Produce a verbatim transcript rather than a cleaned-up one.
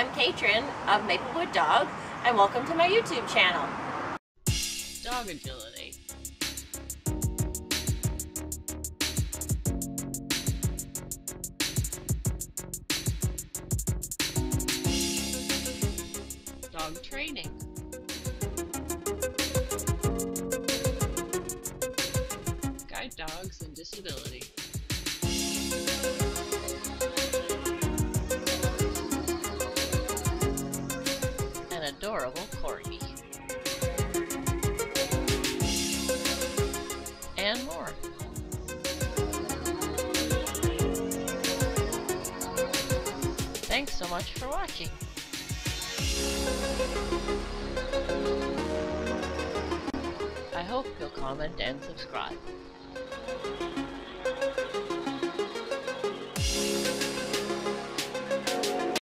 am Katrin of Maplewood Dog, and welcome to my YouTube channel. Dog agility. Dog training. Guide dogs and disability. An adorable corgi. And more. Thanks so much for watching. I hope you'll comment and subscribe.